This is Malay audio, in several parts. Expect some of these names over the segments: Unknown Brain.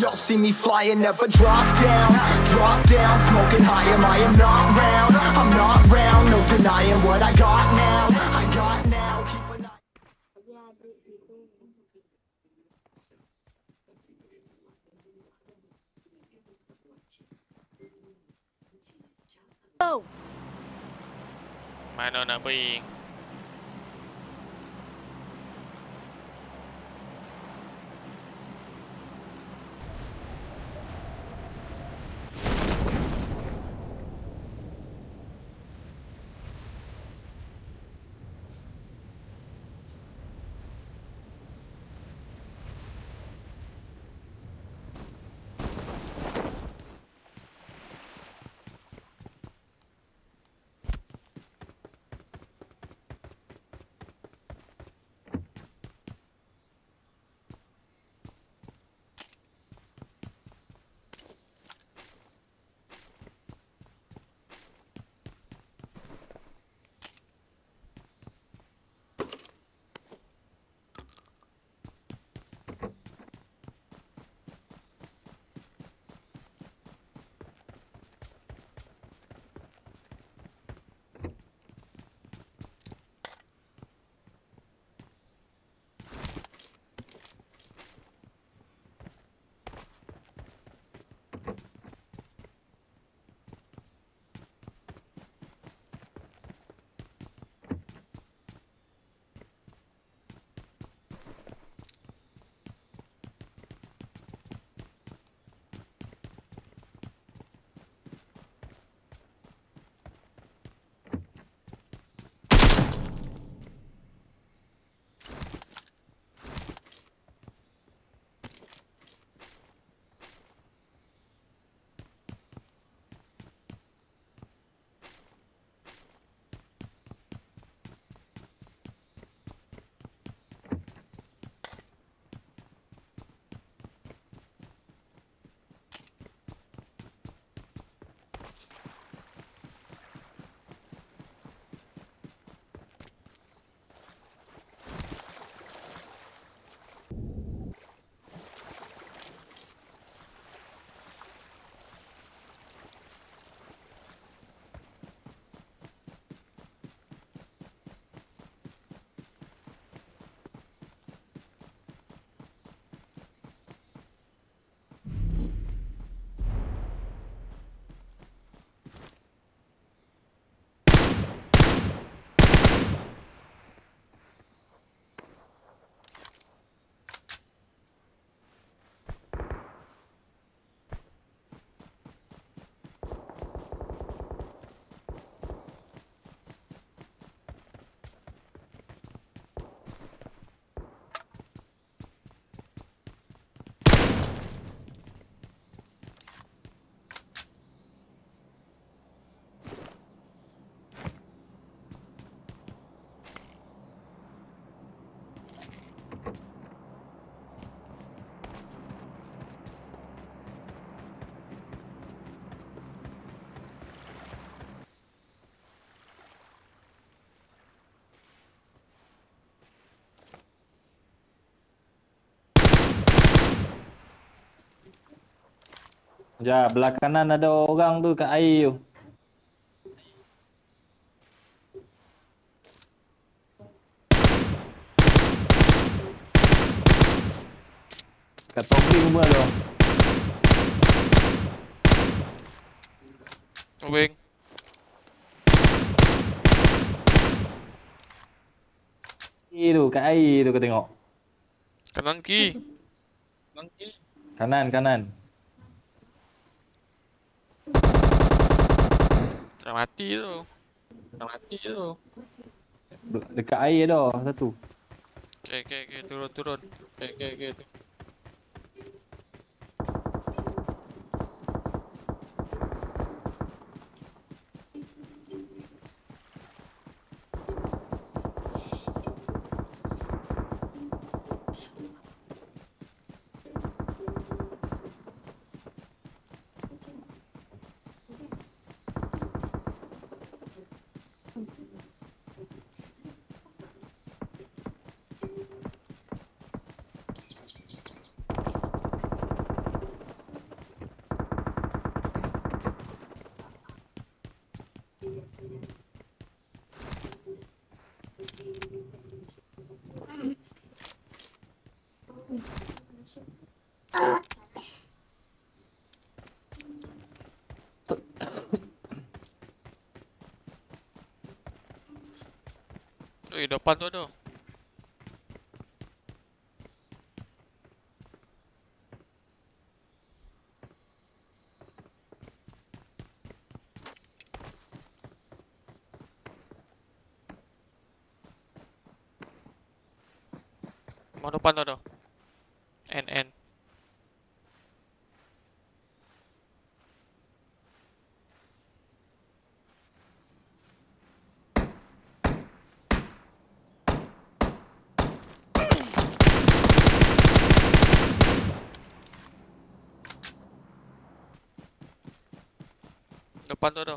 Y'all see me flying, never drop down, smoking high, am I am not round, I'm not round, no denying what I got now, I got now, keep an eye. Oh. Mana nak pergi? Ya, belah kanan ada orang tu kat air tu. Kat topeng pun ada. Topeng. Air tu, kat air tu kau tengok. Kanan kiri. Kanan kiri. Kanan, kanan. Dah mati tu. Dah mati tu. Dekat air dah satu. Okey okey okey, turun turun. Okey okey okey. Oi, depan tu ada. Mau depan tu ada. N. Depan tu ada.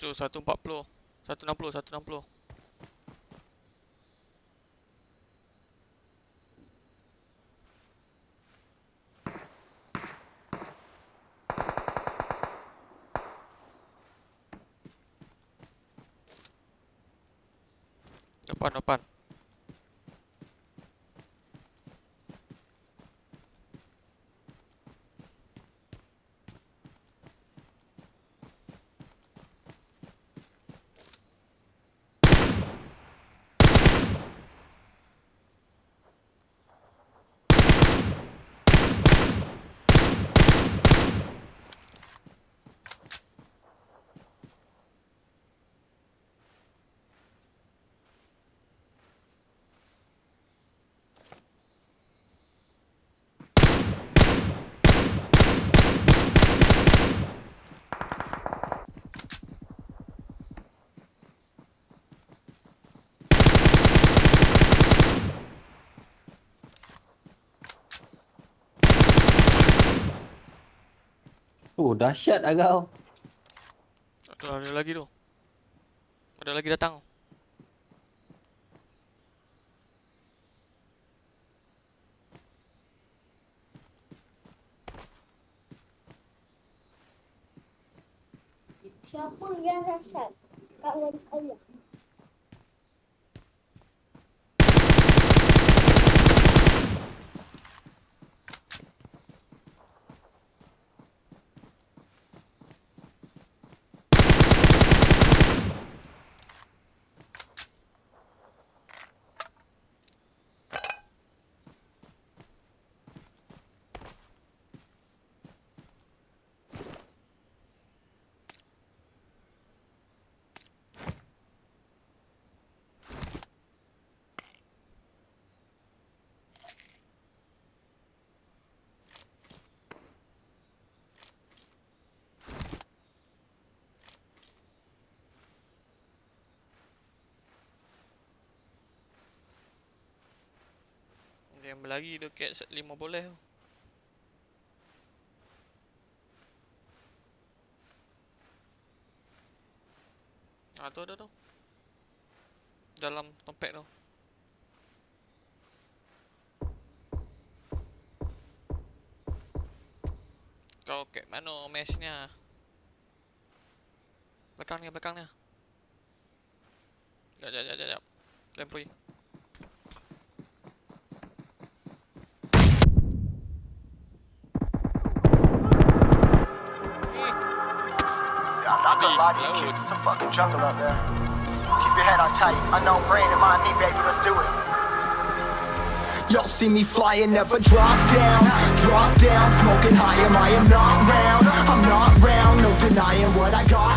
Tu 140, 160, 160. Depan. Oh, dahsyat lah kau. Ada lagi tu. Ada lagi datang. Siapa yang dahsyat? Kak Wan Allah. Dia berlari dekat 5 boleh tu. Ah tu ada tu. Dalam tempat tu. Kau kat mana mesnya? Belakang ni. Jap. Lempui. You kids, it's a fucking jungle out there. Keep your head on tight. Unknown brain and mind me, baby, let's do it. Y'all see me flying, never drop down. Smoking high, am I am not round. I'm not round, no. denying what I got.